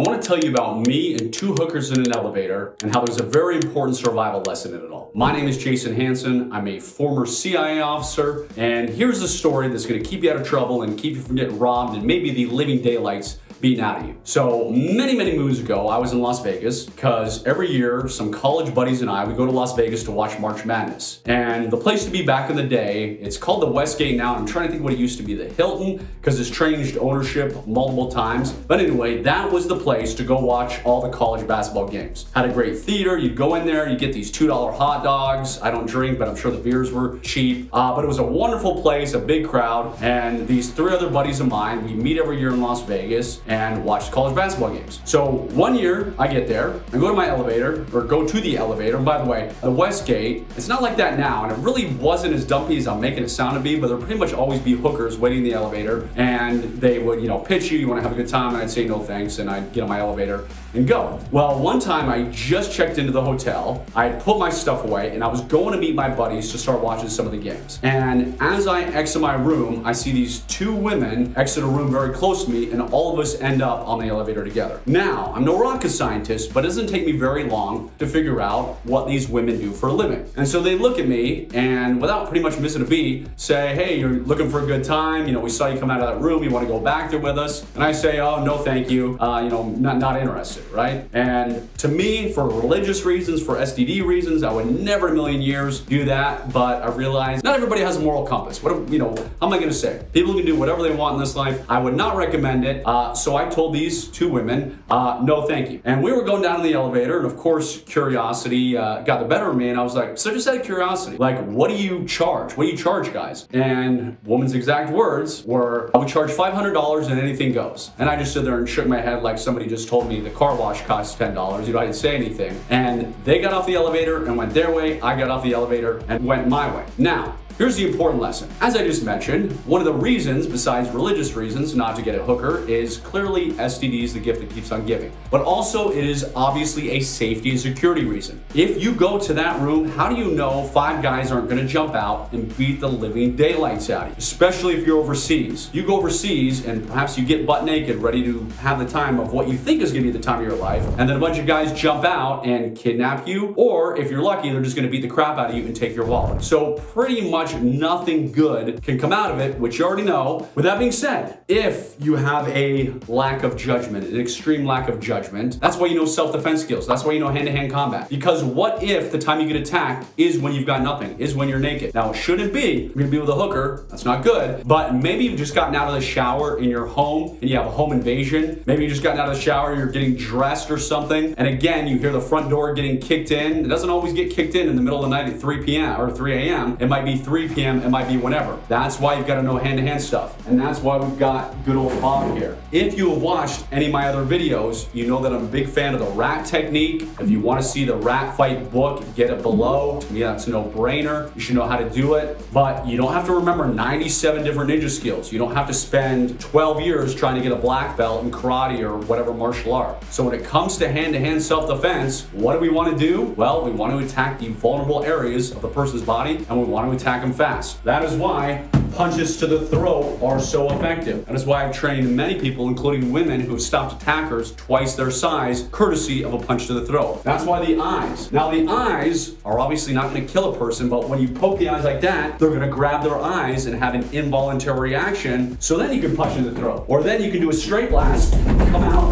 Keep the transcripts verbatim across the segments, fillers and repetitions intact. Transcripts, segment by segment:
I want to tell you about me and two hookers in an elevator and how there's a very important survival lesson in it all. My name is Jason Hanson. I'm a former C I A officer, and here's a story that's going to keep you out of trouble and keep you from getting robbed and maybe the living daylights beaten out of you. So many, many moons ago, I was in Las Vegas because every year some college buddies and I would go to Las Vegas to watch March Madness. And the place to be back in the day, it's called the Westgate now. I'm trying to think what it used to be, the Hilton, because it's changed ownership multiple times. But anyway, that was the place to go watch all the college basketball games. Had a great theater. You'd go in there, you'd get these two dollar hot dogs. I don't drink, but I'm sure the beers were cheap. Uh, but it was a wonderful place, a big crowd. And these three other buddies of mine, we meet every year in Las Vegas and watch college basketball games. So one year I get there, I go to my elevator, or go to the elevator. And by the way, the Westgate, it's not like that now, and it really wasn't as dumpy as I'm making it sound to be, but there'd pretty much always be hookers waiting in the elevator, and they would, you know, pitch you, you wanna have a good time, and I'd say no thanks, and I'd get on my elevator and go. Well, one time I just checked into the hotel, I had put my stuff away, and I was going to meet my buddies to start watching some of the games. And as I exit my room, I see these two women exit a room very close to me, and all of us end up on the elevator together. Now, I'm no rocket scientist, but it doesn't take me very long to figure out what these women do for a living. And so they look at me and, without pretty much missing a beat, say, hey, you're looking for a good time. You know, we saw you come out of that room. You want to go back there with us? And I say, oh, no, thank you. Uh, you know, not, not interested, right? And to me, for religious reasons, for S T D reasons, I would never in a million years do that. But I realized not everybody has a moral compass. What, you know, how am I going to say? People can do whatever they want in this life. I would not recommend it. Uh, so I told these two women, uh, no, thank you. And we were going down in the elevator, and of course, curiosity uh, got the better of me. And I was like, so just out of curiosity, like, what do you charge? What do you charge, guys? And woman's exact words were, I would charge five hundred dollars and anything goes. And I just stood there and shook my head like somebody just told me the car wash costs ten dollars. You know, I didn't say anything. And they got off the elevator and went their way. I got off the elevator and went my way. Now, here's the important lesson. As I just mentioned, one of the reasons, besides religious reasons, not to get a hooker is clearly S T D is the gift that keeps on giving. But also it is obviously a safety and security reason. If you go to that room, how do you know five guys aren't gonna jump out and beat the living daylights out of you? Especially if you're overseas. You go overseas and perhaps you get butt naked, ready to have the time of what you think is gonna be the time of your life, and then a bunch of guys jump out and kidnap you, or if you're lucky, they're just gonna beat the crap out of you and take your wallet. So pretty much nothing good can come out of it, which you already know. With that being said, if you have a lack of judgment, an extreme lack of judgment, that's why you know self-defense skills. That's why you know hand-to-hand combat. Because what if the time you get attacked is when you've got nothing, is when you're naked? Now, it shouldn't be. You're gonna be with a hooker. That's not good. But maybe you've just gotten out of the shower in your home and you have a home invasion. Maybe you've just gotten out of the shower, you're getting dressed or something. And again, you hear the front door getting kicked in. It doesn't always get kicked in in the middle of the night at three p m or three a m It might be three p m, it might be whenever. That's why you've got to know hand-to-hand stuff. And that's why we've got good old Bob here. If you have watched any of my other videos, you know that I'm a big fan of the rat technique. If you want to see the rat fight book, get it below. To me, that's a no-brainer. You should know how to do it. But you don't have to remember ninety-seven different ninja skills. You don't have to spend twelve years trying to get a black belt in karate or whatever martial art. So when it comes to hand-to-hand self-defense, what do we want to do? Well, we want to attack the vulnerable areas of the person's body, and we want to attack them fast. That is why punches to the throat are so effective. That is why I've trained many people, including women, who have stopped attackers twice their size, courtesy of a punch to the throat. That's why the eyes. Now, the eyes are obviously not gonna kill a person, but when you poke the eyes like that, they're gonna grab their eyes and have an involuntary reaction, so then you can punch in the throat. Or then you can do a straight blast, come out,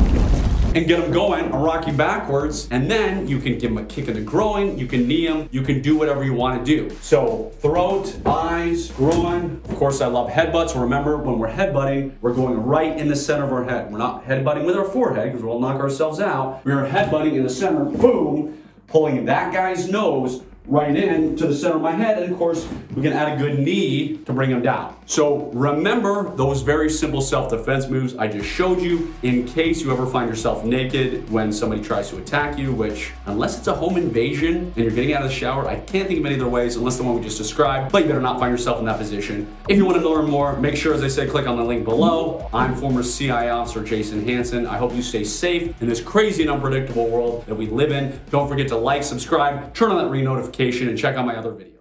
and get them going and rock you backwards, and then you can give them a kick in the groin, you can knee them, you can do whatever you want to do. So throat, eyes, groin. Of course, I love headbutts. Remember, when we're headbutting, we're going right in the center of our head. We're not headbutting with our forehead because we'll knock ourselves out. We're headbutting in the center, boom, pulling that guy's nose right in to the center of my head, and of course, we can add a good knee to bring them down. So remember those very simple self-defense moves I just showed you in case you ever find yourself naked when somebody tries to attack you, which, unless it's a home invasion and you're getting out of the shower, I can't think of any other ways unless the one we just described, but you better not find yourself in that position. If you want to learn more, make sure, as I say, click on the link below. I'm former C I A officer Jason Hanson. I hope you stay safe in this crazy and unpredictable world that we live in. Don't forget to like, subscribe, turn on that ring notification, and check out my other videos.